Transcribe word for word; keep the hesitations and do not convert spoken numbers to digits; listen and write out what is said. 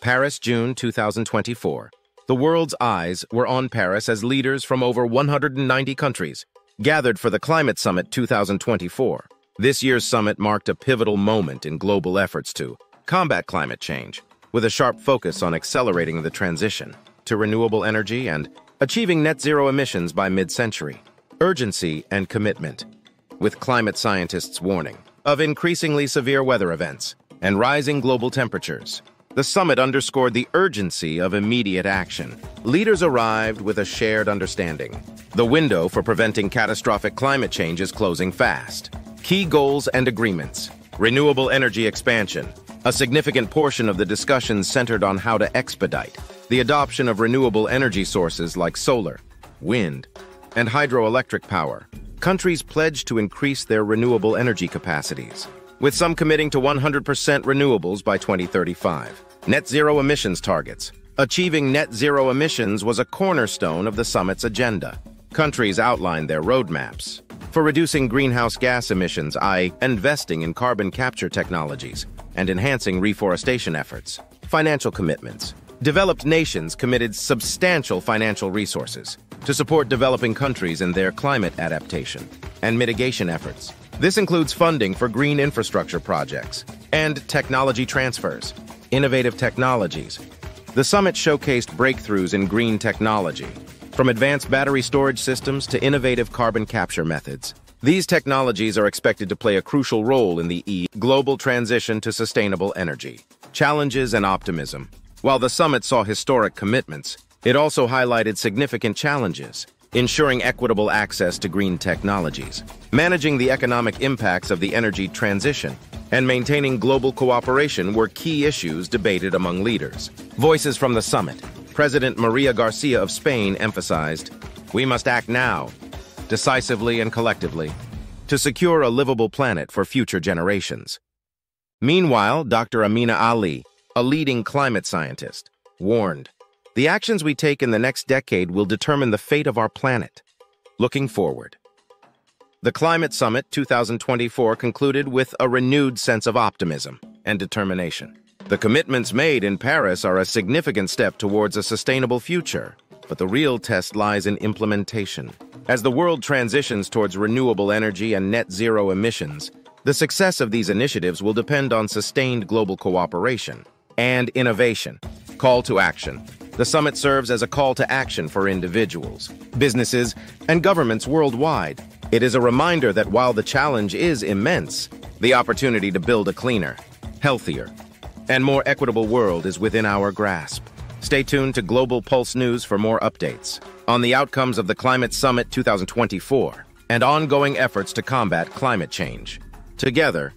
Paris, June two thousand twenty-four. The world's eyes were on Paris as leaders from over one hundred ninety countries gathered for the Climate Summit two thousand twenty-four. This year's summit marked a pivotal moment in global efforts to combat climate change, with a sharp focus on accelerating the transition to renewable energy and achieving net zero emissions by mid-century. Urgency and commitment, with climate scientists warning of increasingly severe weather events and rising global temperatures. The summit underscored the urgency of immediate action. Leaders arrived with a shared understanding. The window for preventing catastrophic climate change is closing fast. Key goals and agreements. Renewable energy expansion. A significant portion of the discussion centered on how to expedite the adoption of renewable energy sources like solar, wind, and hydroelectric power. Countries pledged to increase their renewable energy capacities, with some committing to one hundred percent renewables by twenty thirty-five. Net zero emissions targets. Achieving net zero emissions was a cornerstone of the summit's agenda. Countries outlined their roadmaps for reducing greenhouse gas emissions, that is, investing in carbon capture technologies and enhancing reforestation efforts. Financial commitments. Developed nations committed substantial financial resources to support developing countries in their climate adaptation and mitigation efforts. This includes funding for green infrastructure projects and technology transfers, innovative technologies. The summit showcased breakthroughs in green technology, from advanced battery storage systems to innovative carbon capture methods. These technologies are expected to play a crucial role in the E U global transition to sustainable energy. Challenges and optimism. While the summit saw historic commitments, it also highlighted significant challenges, ensuring equitable access to green technologies, managing the economic impacts of the energy transition, and maintaining global cooperation were key issues debated among leaders. Voices from the summit. President Maria Garcia of Spain emphasized, "We must act now, decisively and collectively, to secure a livable planet for future generations." Meanwhile, Doctor Amina Ali, a leading climate scientist, warned, "The actions we take in the next decade will determine the fate of our planet." Looking forward. The Climate Summit two thousand twenty-four concluded with a renewed sense of optimism and determination. The commitments made in Paris are a significant step towards a sustainable future, but the real test lies in implementation. As the world transitions towards renewable energy and net zero emissions, the success of these initiatives will depend on sustained global cooperation and innovation. Call to action. The summit serves as a call to action for individuals, businesses, and governments worldwide. It is a reminder that while the challenge is immense, the opportunity to build a cleaner, healthier, and more equitable world is within our grasp. Stay tuned to Global Pulse News for more updates on the outcomes of the Climate Summit two thousand twenty-four and ongoing efforts to combat climate change. Together,